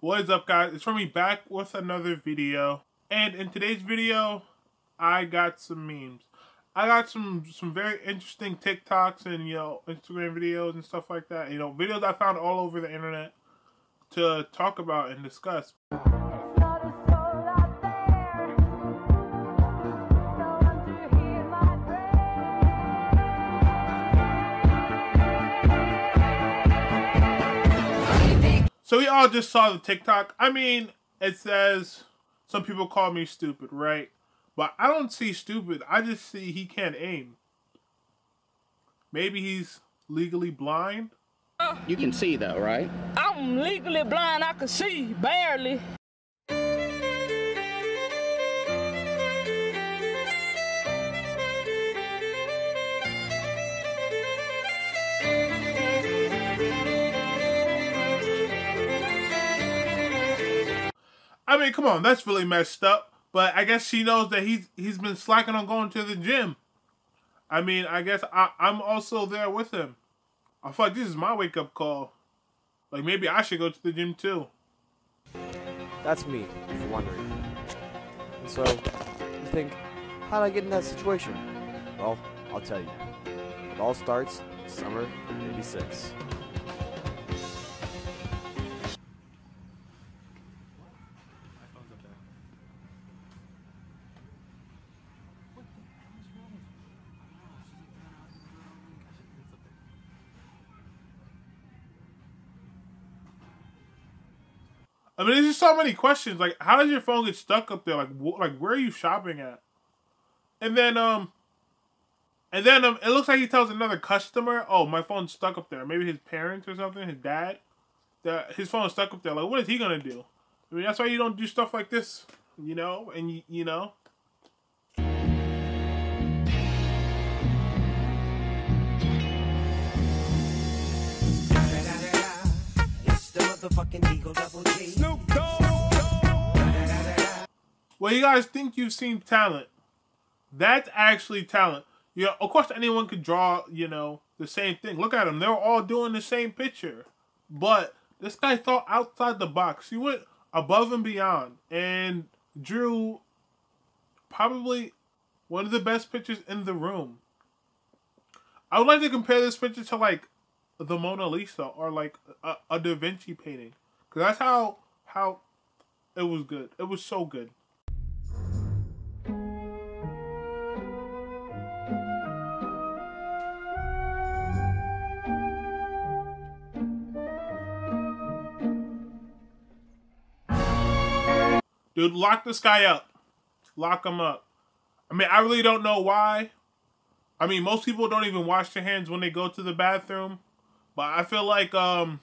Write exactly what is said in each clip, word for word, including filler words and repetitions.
What is up, guys? It's Remy back with another video, and in today's video I got some memes. I got some some very interesting TikToks and, you know, Instagram videos and stuff like that, you know, videos I found all over the internet to talk about and discuss. So we all just saw the TikTok. I mean, it says, some people call me stupid, right? But I don't see stupid. I just see he can't aim. Maybe he's legally blind? You can see though, right? I'm legally blind. I can see, barely. I mean, come on, that's really messed up. But I guess she knows that he's he's been slacking on going to the gym. I mean, I guess I, I'm also there with him. I feel like this is my wake-up call. Like, maybe I should go to the gym, too. That's me, if you're wondering. And so, you think, how did I get in that situation? Well, I'll tell you. It all starts summer eighty-six. I mean, there's just so many questions. Like, how does your phone get stuck up there? Like, wh like where are you shopping at? And then, um, and then um, it looks like he tells another customer, "Oh, my phone's stuck up there." Maybe his parents or something, his dad, that his phone's stuck up there. Like, what is he gonna do? I mean, that's why you don't do stuff like this, you know. And you, you know. Well, you guys think you've seen talent. That's actually talent. You know, of course, anyone could draw, you know, the same thing. Look at them. They're all doing the same picture. But this guy thought outside the box. He went above and beyond and drew probably one of the best pictures in the room. I would like to compare this picture to, like, the Mona Lisa or, like, a, a Da Vinci painting. Because that's how, how it was good. It was so good. Dude, lock this guy up. Lock him up. I mean, I really don't know why. I mean, most people don't even wash their hands when they go to the bathroom. But I feel like um,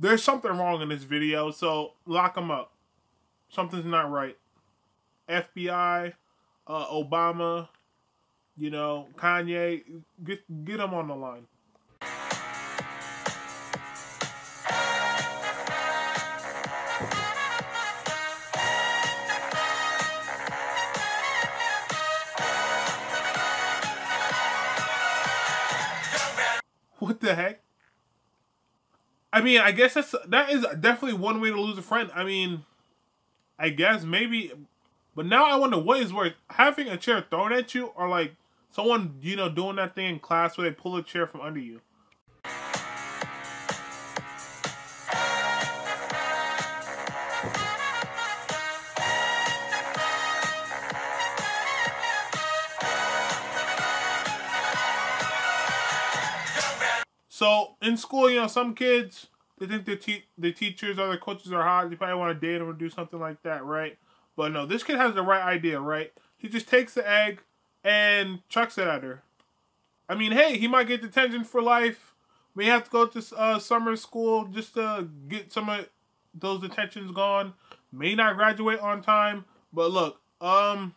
there's something wrong in this video, so lock him up. Something's not right. F B I, uh, Obama, you know, Kanye, get get him on the line. What the heck? I mean, I guess that's that is definitely one way to lose a friend. I mean, I guess maybe, but now I wonder what is worse: having a chair thrown at you, or like someone, you know, doing that thing in class where they pull a chair from under you. So, in school, you know, some kids, they think their, te their teachers or their coaches are hot. They probably want to date them or do something like that, right? But no, this kid has the right idea, right? He just takes the egg and chucks it at her. I mean, hey, he might get detention for life. May have to go to uh, summer school just to get some of those detentions gone. May not graduate on time. But look, um,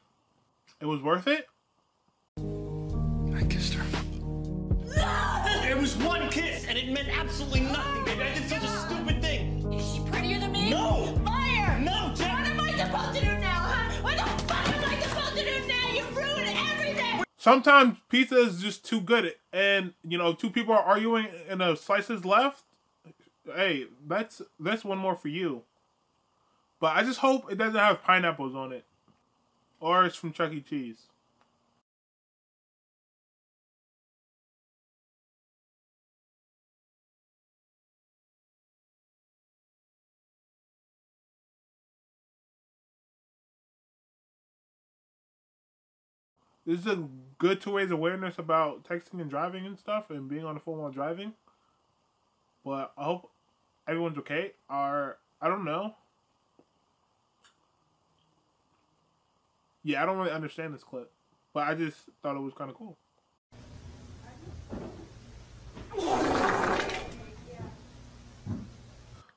it was worth it. I kissed her. It was one kiss, and it meant absolutely nothing, baby. I did such a stupid thing. Is she prettier than me? No! Liar! No, Jack! What am I supposed to do now, huh? What the fuck am I supposed to do now? You ruined everything! Sometimes pizza is just too good, and, you know, two people are arguing and a slice is left. Hey, that's that's one more for you. But I just hope it doesn't have pineapples on it. Or it's from Chuck E. Cheese. This is a good to raise awareness about texting and driving and stuff and being on the phone while driving. But I hope everyone's okay. Or, I don't know. Yeah, I don't really understand this clip, but I just thought it was kind of cool.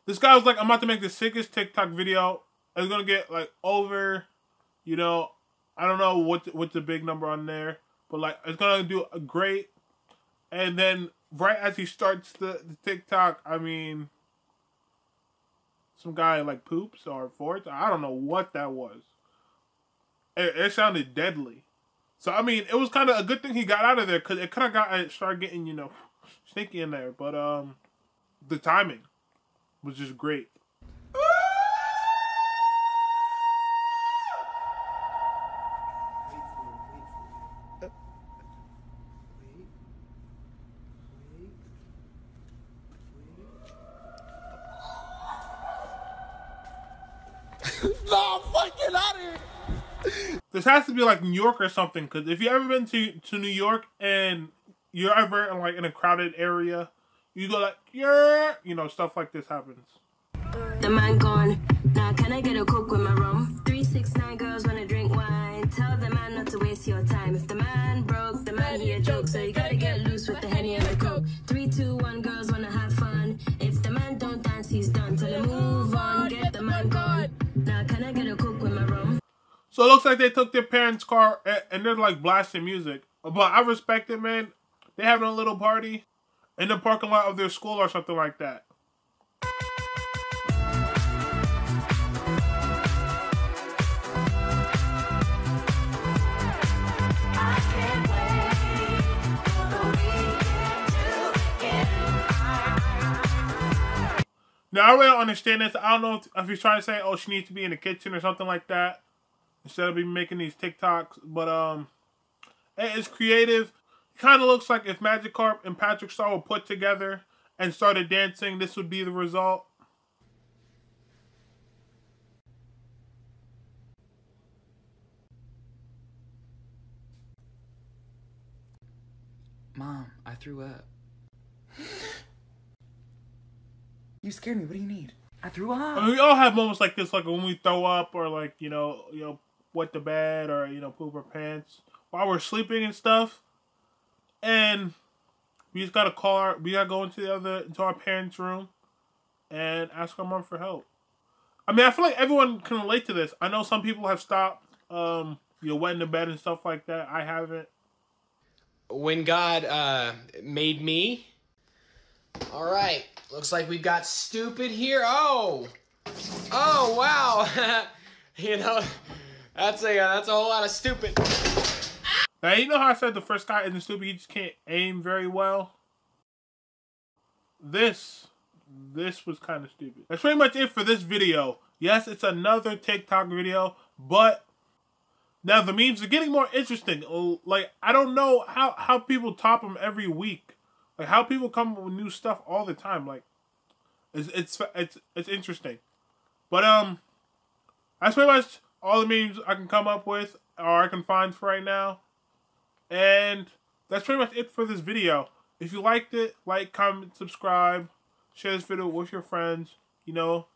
This guy was like, I'm about to make the sickest TikTok video. It's going to get like over, you know, I don't know what what's the big number on there, but like it's going to do great. And then right as he starts the, the TikTok, I mean, some guy like poops or farts. I don't know what that was. It, it sounded deadly. So, I mean, it was kind of a good thing he got out of there because it kind of got, it started getting, you know, sneaky in there. But um, the timing was just great. No, I'm fucking out of here. This has to be like New York or something, because if you've ever been to, to New York and you're ever in like in a crowded area, you go like, yeah, you know, stuff like this happens. The man gone. Now can I get a coke with my rum? Three six nine girls wanna drink wine. Tell the man not to waste your time. If the man broke, the man he a joke, so you gotta get loose with the henny and the coke. Three two one girls wanna have fun. If the man don't dance, he's done. Tell him move on, get the man gone. Now can I get a coke with my rum? So it looks like they took their parents' car and they're like blasting music. But I respect it, man. They're having a little party in the parking lot of their school or something like that. Now, I really don't understand this. I don't know if, if he's trying to say, oh, she needs to be in the kitchen or something like that, instead of me making these TikToks, but um, it's creative. It kind of looks like if Magikarp and Patrick Star were put together and started dancing, this would be the result. Mom, I threw up. You scared me. What do you need? I threw up. I mean, we all have moments like this, like when we throw up or like, you know, you know, wet the bed or, you know, poop our pants while we're sleeping and stuff. And we just gotta call our, we gotta go into the other, into our parents' room and ask our mom for help. I mean, I feel like everyone can relate to this. I know some people have stopped, um, you know, wetting the bed and stuff like that. I haven't. When God uh, made me. All right. Looks like we've got stupid here. Oh, oh wow! You know, that's a that's a whole lot of stupid. Now you know how I said the first guy isn't stupid; he just can't aim very well. This this was kind of stupid. That's pretty much it for this video. Yes, it's another TikTok video, but now the memes are getting more interesting. Like I don't know how how people top them every week. Like how people come up with new stuff all the time, like it's it's it's it's interesting, but um, that's pretty much all the memes I can come up with or I can find for right now, and that's pretty much it for this video. If you liked it, like, comment, subscribe, share this video with your friends, you know,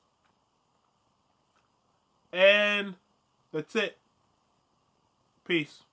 and that's it. Peace.